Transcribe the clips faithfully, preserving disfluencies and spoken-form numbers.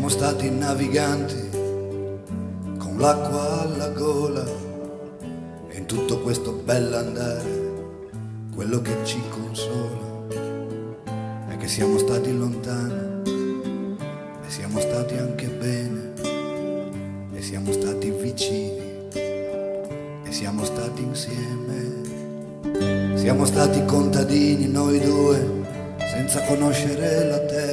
Siamo stati naviganti con l'acqua alla gola, e in tutto questo bell'andare quello che ci consola è che siamo stati lontani e siamo stati anche bene, e siamo stati vicini e siamo stati insieme. Siamo stati contadini noi due senza conoscere la terra,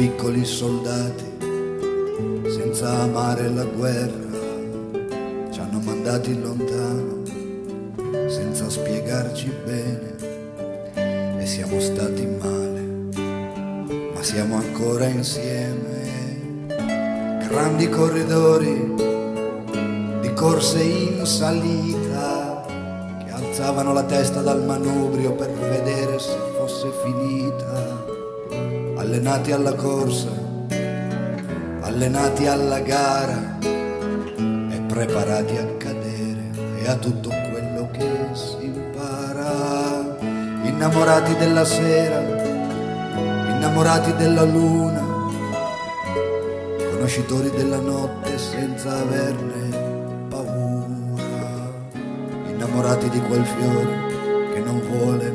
piccoli soldati senza amare la guerra. Ci hanno mandati lontano senza spiegarci bene, e siamo stati male ma siamo ancora insieme. Grandi corridori di corse in salita che alzavano la testa dal manubrio per vedere se fosse finita. Allenati alla corsa, allenati alla gara e preparati a cadere e a tutto quello che si impara. Innamorati della sera, innamorati della luna, conoscitori della notte senza averne paura. Innamorati di quel fiore che non vuole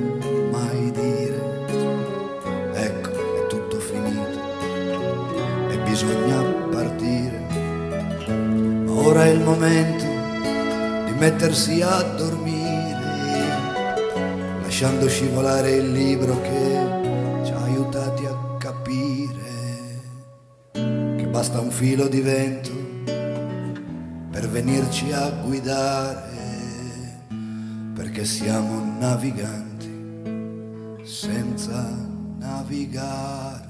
mai dire bisogna partire. Ora è il momento di mettersi a dormire, lasciando scivolare il libro che ci ha aiutati a capire che basta un filo di vento per venirci a guidare, perché siamo naviganti senza navigare.